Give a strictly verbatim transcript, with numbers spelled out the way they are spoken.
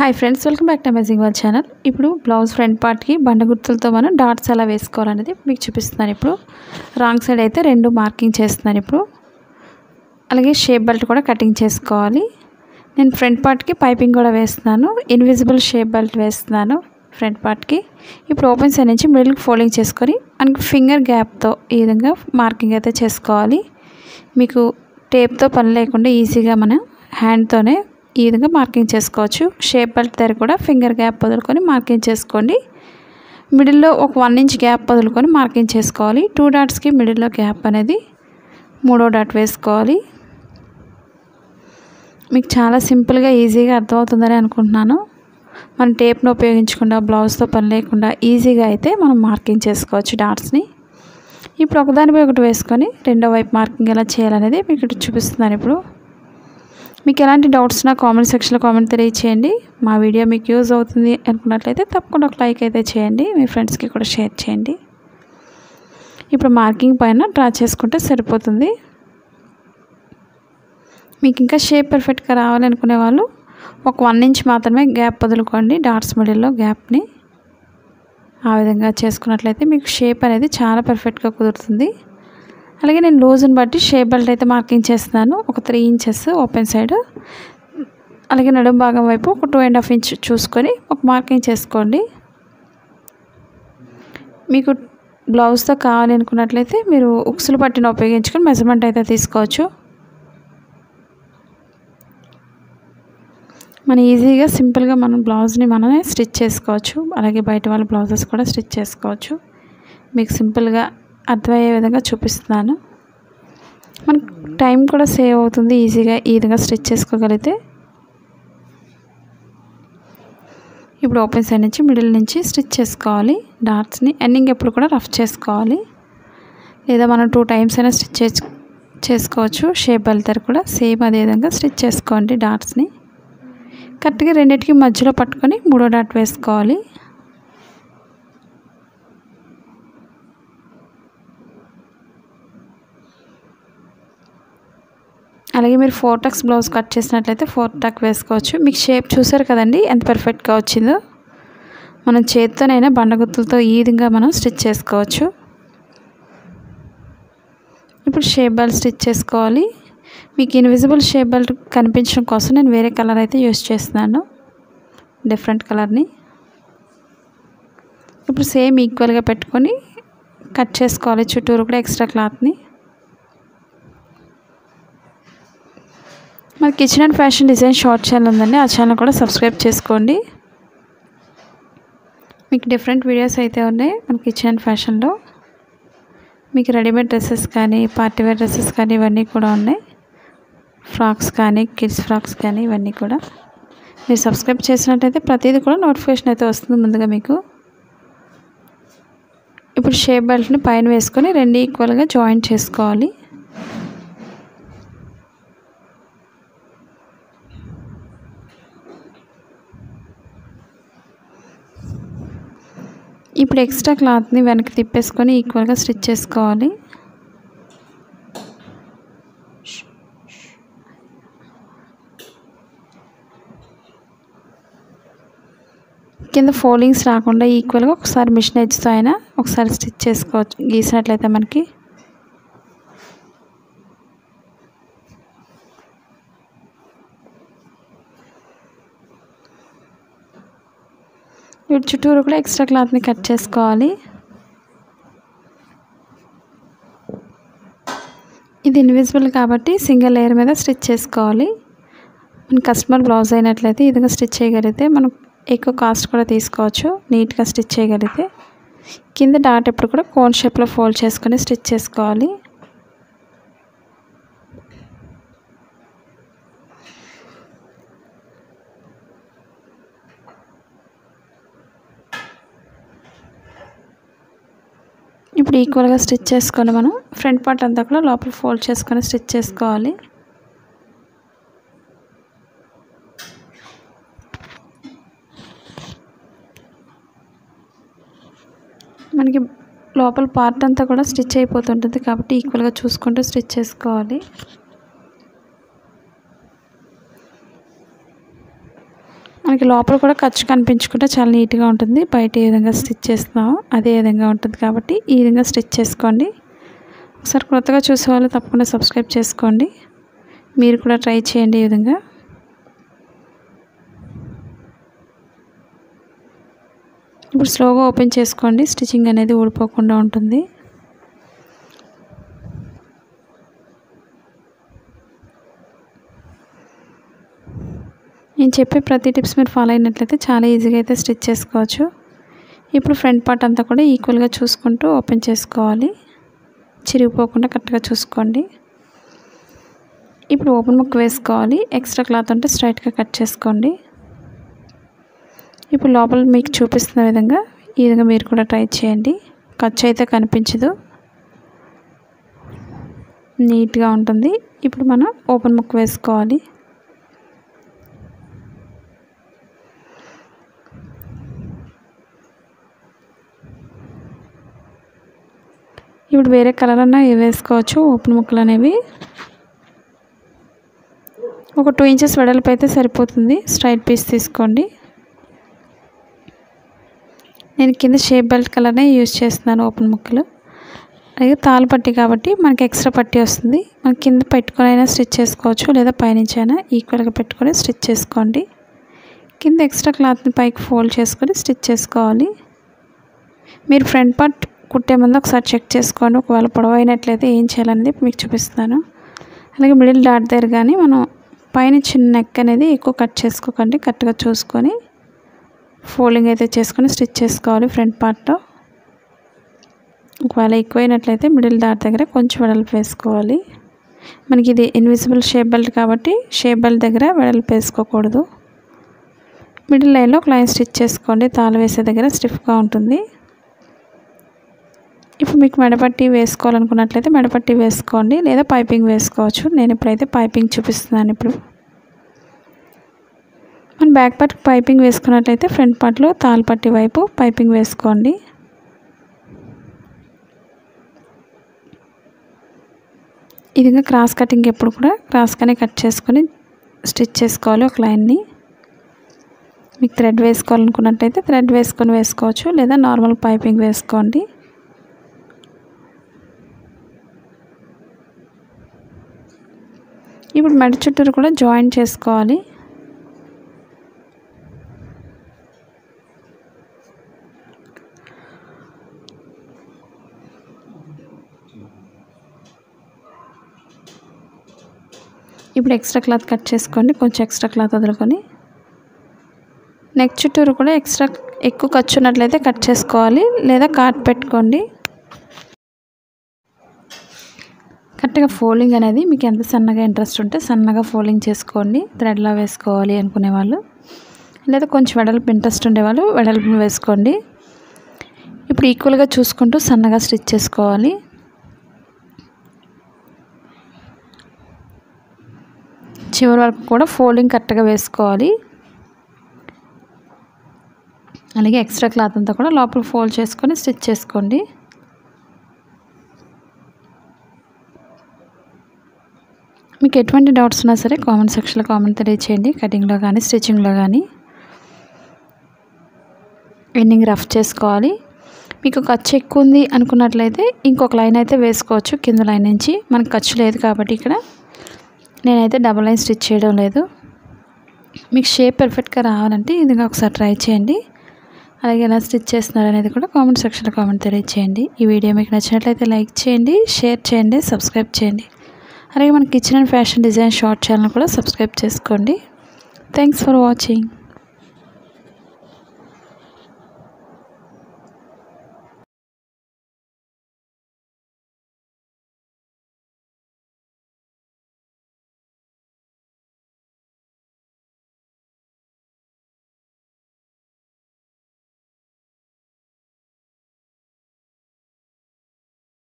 High friends welcome back to amazing world channel. इप्पुडु blouse front part की बंड गुर्तुलतो मनं डाट्स अला वेसुकोवालनेदी मीकु चूपिस्तुन्नानु। इप्पुडु रांग साइड अयिते रेंडु मार्किंग चेस्तुन्नानु। इप्पुडु अलागे शेप बेल्ट कूडा कटिंग चेसुकोवाली। नेनु फ्रंट पार्ट की पाइपिंग कूडा वेस्तुन्नानु। इनविजिबल शेप बेल्ट वेस्तुन्नानु फ्रंट पार्ट की। इप्पुडु ओपन साइड नुंचि मिडिल की फोल्डिंग चेसुकोनि मनकि फिंगर गैप तो ई विधंगा मार्किंग अयिते चेसुकोवाली। मीकु टेप तो पनि लेकुंडा ईजीगा मन हैंड तोने ఈ విధంగా మార్కింగ్ చేసుకోవచ్చు। షేప్ బెల్ట్ దగ్గర కూడా ఫింగర్ గ్యాప్ వదులుకొని మార్కింగ్ చేసుకోండి। మిడిల్లో ఒక వన్ ఇంచ్ గ్యాప్ వదులుకొని మార్కింగ్ చేసుకోవాలి। టూ డాట్స్ కి మిడిల్లో గ్యాప్ అనేది మూడో డాట్ వేసుకోవాలి। మీకు చాలా సింపుల్ గా ఈజీగా అర్థమవుతుందని అనుకుంటున్నాను। మనం టేప్ ను ఉపయోగించకుండా బ్లౌజ్ తో పని లేకుండా ఈజీగా అయితే మనం మార్కింగ్ చేసుకోవచ్చు డాట్స్ ని। ఇప్పుడు ఒకదానిపై ఒకటి వేసుకొని రెండో వైపు మార్కింగ్ ఎలా చేయాలనేది మీకు చూపిస్తున్నాను। ఇప్పుడు మీకు ఎలాంటి డౌట్స్ నా కామెంట్ సెక్షన్ లో కామెంట్ తెలియజేయండి। మా వీడియో మీకు యూస్ అవుతుంది అనుకున్నట్లయితే తప్పకుండా ఒక లైక్ అయితే చేయండి। మీ ఫ్రెండ్స్ కి కూడా షేర్ చేయండి। ఇప్పుడు మార్కింగ్ పైన డ్రా చేసుకుంటే సరిపోతుంది। మీకు ఇంకా షేప్ పర్ఫెక్ట్ గా రావాలి అనుకునే వాళ్ళు ఒక వన్ ఇంచ్ మాత్రమే గ్యాప్ వదులుకోండి డాట్స్ మిడిల్ లో గ్యాప్ ని। ఆ విధంగా చేసుకున్నట్లయితే మీకు షేప్ అనేది చాలా పర్ఫెక్ట్ గా కుదురుతుంది। అలాగే నేను లూజ్ని బట్టి షేప్ బెల్ట్ అయితే మార్కింగ్ చేస్తున్నాను। ఒక త్రీ ఇంచెస్ ఓపెన్ సైడ్, అలాగే నడుం భాగం వైపు ఒక టూ అండ్ హాఫ్ ఇంచ్ చూసుకొని ఒక మార్కింగ్ చేసుకోండి। మీకు బ్లౌజ్తో కావాలి అనుకున్నట్లయితే మీరు ఉక్సులు పట్టిని ఉపయోగించుకొని మెజర్మెంట్ అయితే తీసుకోవచ్చు। మనం ఈజీగా సింపుల్గా మనం బ్లౌజ్ని మనమే స్టిచ్ చేసుకోవచ్చు। అలాగే బయట వాళ్ళ బ్లౌజెస్ కూడా స్టిచ్ చేసుకోవచ్చు। మీకు సింపుల్గా అర్థమయ్యే విధంగా చూపిస్తున్నాను। మనకు టైం కూడా సేవ్ అవుతుంది ఈజీగా ఈ విధంగా స్టిచ్ చేసుకోగలిగితే। ఇప్పుడు ఓపెన్ సైడ్ నుంచి మిడిల్ నుంచి స్టిచ్ చేసుకోవాలి డాట్స్ని। ఎండింగ్ ఎప్పుడు కూడా రఫ్ చేసుకోవాలి, లేదా మనం టూ టైమ్స్ అయినా స్టిచ్ చేసుకోవచ్చు। షేప్ బెల్ట్ కూడా సేమ్ అదే విధంగా స్టిచ్ చేసుకోండి డాట్స్ని। కరెక్ట్గా రెండింటికి మధ్యలో పట్టుకొని మూడో డాట్ వేసుకోవాలి। అలాగే మీరు ఫోర్ టక్స్ బ్లౌజ్ కట్ చేసినట్లయితే ఫోర్ టక్ వేసుకోవచ్చు। మీకు షేప్ చూసారు కదండి ఎంత పర్ఫెక్ట్గా వచ్చిందో। మనం చేత్తోనైనా బండగుత్తులతో ఈ విధంగా మనం స్టిచ్ చేసుకోవచ్చు। ఇప్పుడు షేప్ బెల్ట్ స్టిచ్ చేసుకోవాలి। మీకు ఇన్విజిబుల్ షేప్ బెల్ట్ కనిపించడం కోసం నేను వేరే కలర్ అయితే యూస్ చేస్తున్నాను, డిఫరెంట్ కలర్ని। ఇప్పుడు సేమ్ ఈక్వల్గా పెట్టుకొని కట్ చేసుకోవాలి చుట్టూరు కూడా ఎక్స్ట్రా క్లాత్ని। మన kitchen and fashion design short channel ఉందండి, ఆ ఛానల్ కూడా సబ్స్క్రైబ్ చేసుకోండి। మీకు డిఫరెంట్ వీడియోస్ అయితే ఉన్నాయి మన కిచెన్ అండ్ ఫ్యాషన్లో। మీకు రెడీమేడ్ డ్రెస్సెస్ కానీ పార్టీవేర్ డ్రెస్సెస్ కానీ ఇవన్నీ కూడా ఉన్నాయి, ఫ్రాక్స్ కానీ కిడ్స్ ఫ్రాక్స్ కానీ ఇవన్నీ కూడా। మీరు సబ్స్క్రైబ్ చేసినట్టయితే ప్రతిదీ కూడా నోటిఫికేషన్ అయితే వస్తుంది ముందుగా మీకు। ఇప్పుడు షేప్ బెల్ట్ని పైన వేసుకొని రెండు ఈక్వల్గా జాయింట్ చేసుకోవాలి। ఇప్పుడు ఎక్స్ట్రా క్లాత్ని వెనక్కి తిప్పేసుకొని ఈక్వల్గా స్టిచ్ చేసుకోవాలి। కింద ఫోల్డింగ్స్ రాకుండా ఈక్వల్గా ఒకసారి మిషన్ ఎడ్జ్తో అయినా ఒకసారి స్టిచ్ చేసుకోవచ్చు గీసినట్లయితే మనకి। వీటి చుట్టూరు కూడా ఎక్స్ట్రా క్లాత్ని కట్ చేసుకోవాలి। ఇది ఇన్విజిబుల్ కాబట్టి సింగిల్ లేయర్ మీద స్టిచ్ చేసుకోవాలి। మన కస్టమర్ బ్లౌజ్ అయినట్లయితే ఈ విధంగా స్టిచ్ చేయగలిగితే మనం ఎక్కువ కాస్ట్ కూడా తీసుకోవచ్చు నీట్గా స్టిచ్ చేయగలిగితే। కింద డాట్ ఎప్పుడు కూడా కోన్ షేప్లో ఫోల్డ్ చేసుకొని స్టిచ్ చేసుకోవాలి। ఇప్పుడు ఈక్వల్గా స్టిచ్ చేసుకొని మనం ఫ్రంట్ పార్ట్ అంతా కూడా లోపల ఫోల్డ్ చేసుకొని స్టిచ్ చేసుకోవాలి। మనకి లోపల పార్ట్ అంతా కూడా స్టిచ్ అయిపోతుంటుంది కాబట్టి ఈక్వల్గా చూసుకుంటూ స్టిచ్ చేసుకోవాలి। మనకి లోపల కూడా ఖర్చు కనిపించకుండా చాలా నీట్ గా ఉంటుంది. బయట ఈ విధంగా స్టిచ్ చేస్తాము అదే విధంగా ఉంటుంది కాబట్టి ఈ విధంగా స్టిచ్ చేసుకోండి. ఒకసారి కొత్తగా చూసేవాళ్ళు తప్పకుండా సబ్స్క్రైబ్ చేసుకోండి. మీరు కూడా ట్రై చేయండి ఈ విధంగా. ఇప్పుడు స్లోగా ఓపెన్ చేసుకోండి, స్టిచ్చింగ్ అనేది ఊడిపోకుండా ఉంటుంది. నేను చెప్పే ప్రతి టిప్స్ మీరు ఫాలో అయినట్లయితే చాలా ఈజీగా అయితే స్టిచ్ చేసుకోవచ్చు. ఇప్పుడు ఫ్రంట్ పార్ట్ అంతా కూడా ఈక్వల్గా చూసుకుంటూ ఓపెన్ చేసుకోవాలి, చిరిగిపోకుండా కరెక్ట్గా చూసుకోండి. ఇప్పుడు ఓపెన్ ముక్క వేసుకోవాలి, ఎక్స్ట్రా క్లాత్ ఉంటే స్ట్రైట్గా కట్ చేసుకోండి. ఇప్పుడు లోపల మీకు చూపిస్తున్న విధంగా ఈ విధంగా మీరు కూడా ట్రై చేయండి. ఖర్చు అయితే కనిపించదు, నీట్గా ఉంటుంది. ఇప్పుడు మనం ఓపెన్ ముక్క వేసుకోవాలి. ఇప్పుడు వేరే కలర్ అన్నా వేసుకోవచ్చు. ఓపెన్ ముక్కలు అనేవి ఒక టూ ఇంచెస్ వెడల్పు అయితే సరిపోతుంది. స్ట్రైట్ పీస్ తీసుకోండి. నేను కింద షేప్ బెల్ట్ కలర్నే యూజ్ చేస్తున్నాను ఓపెన్ ముక్కలు. అలాగే తాళ్ళు పట్టి కాబట్టి మనకి ఎక్స్ట్రా పట్టి వస్తుంది. మనం కింద పెట్టుకొని అయినా స్టిచ్ చేసుకోవచ్చు, లేదా పైనుంచి అయినా ఈక్వల్గా పెట్టుకొని స్టిచ్ చేసుకోండి. కింద ఎక్స్ట్రా క్లాత్ని పైకి ఫోల్డ్ చేసుకొని స్టిచ్ చేసుకోవాలి. మీరు ఫ్రంట్ పార్ట్ కుట్టే ముందు ఒకసారి చెక్ చేసుకోండి, ఒకవేళ పొడవైనట్లయితే ఏం చేయాలనేది మీకు చూపిస్తాను. అలాగే మిడిల్ డాట్ దగ్గర కానీ మనం పైన చిన్న నెక్ అనేది ఎక్కువ కట్ చేసుకోకండి, కరెక్ట్గా చూసుకొని ఫోల్డింగ్ అయితే చేసుకొని స్టిచ్ చేసుకోవాలి. ఫ్రంట్ పార్ట్లో ఒకవేళ ఎక్కువైనట్లయితే మిడిల్ డాట్ దగ్గర కొంచెం వెడల్పు వేసుకోవాలి. మనకి ఇది ఇన్విజిబుల్ షేప్ బెల్ట్ కాబట్టి షేప్ బెల్ట్ దగ్గర వెడల్పు వేసుకోకూడదు. మిడిల్ లైన్లో ఒక లైన్ స్టిచ్ చేసుకోండి, తాళ వేసే దగ్గర స్టిఫ్గా ఉంటుంది. ఇప్పుడు మీకు మెడపట్టి వేసుకోవాలనుకున్నట్లయితే మెడపట్టి వేసుకోండి, లేదా పైపింగ్ వేసుకోవచ్చు. నేను ఇప్పుడైతే పైపింగ్ చూపిస్తున్నాను. ఇప్పుడు మన బ్యాక్ పార్ట్కి పైపింగ్ వేసుకున్నట్లయితే ఫ్రంట్ పార్ట్లో తాల్పట్టి వైపు పైపింగ్ వేసుకోండి. ఈ విధంగా క్రాస్ కటింగ్ ఎప్పుడు కూడా క్రాస్గానే కట్ చేసుకొని స్టిచ్ చేసుకోవాలి ఒక లైన్ని. మీకు థ్రెడ్ వేసుకోవాలనుకున్నట్లయితే థ్రెడ్ వేసుకొని వేసుకోవచ్చు, లేదా నార్మల్ పైపింగ్ వేసుకోండి. ఇప్పుడు మెడ చుట్టూరు కూడా జాయిన్ చేసుకోవాలి. ఇప్పుడు ఎక్స్ట్రా క్లాత్ కట్ చేసుకోండి, కొంచెం ఎక్స్ట్రా క్లాత్ వదులుకొని నెక్ చుట్టూరు కూడా ఎక్స్ట్రా ఎక్కువ ఖర్చు ఉన్నట్లయితే కట్ చేసుకోవాలి, లేదా కాట్ పెట్టుకోండి. కరెక్ట్గా ఫోల్డింగ్ అనేది మీకు ఎంత సన్నగా ఇంట్రెస్ట్ ఉంటే సన్నగా ఫోల్డింగ్ చేసుకోండి. థ్రెడ్లా వేసుకోవాలి అనుకునే వాళ్ళు, లేదా కొంచెం వెడల్పు ఇంట్రెస్ట్ ఉండేవాళ్ళు వెడల్పును వేసుకోండి. ఇప్పుడు ఈక్వల్గా చూసుకుంటూ సన్నగా స్టిచ్ చేసుకోవాలి. చివరి వరకు కూడా ఫోల్డింగ్ కరెక్ట్గా వేసుకోవాలి. అలాగే ఎక్స్ట్రా క్లాత్ అంతా కూడా లోపల ఫోల్డ్ చేసుకొని స్టిచ్ చేసుకోండి. మీకు ఎటువంటి డౌట్స్ ఉన్నా సరే కామెంట్ సెక్షన్లో కామెంట్ తెలియచేయండి. కటింగ్లో కానీ స్టిచ్చింగ్లో కానీ ఎండింగ్ రఫ్ చేసుకోవాలి. మీకు ఖర్చు ఎక్కువ ఉంది అనుకున్నట్లయితే ఇంకొక లైన్ అయితే వేసుకోవచ్చు కింద లైన్ నుంచి. మనకు ఖర్చు లేదు కాబట్టి ఇక్కడ నేనైతే డబల్ లైన్ స్టిచ్ చేయడం లేదు. మీకు షేప్ పర్ఫెక్ట్గా రావాలంటే ఇదిగా ఒకసారి ట్రై చేయండి. అలాగే ఎలా స్టిచ్ చేస్తున్నారు అనేది కూడా కామెంట్ సెక్షన్లో కామెంట్ తెలియచేయండి. ఈ వీడియో మీకు నచ్చినట్లయితే లైక్ చేయండి, షేర్ చేయండి, సబ్స్క్రైబ్ చేయండి. అలాగే మన kitchen and fashion design short channel కూడా సబ్స్క్రైబ్ చేసుకోండి. Thanks for watching.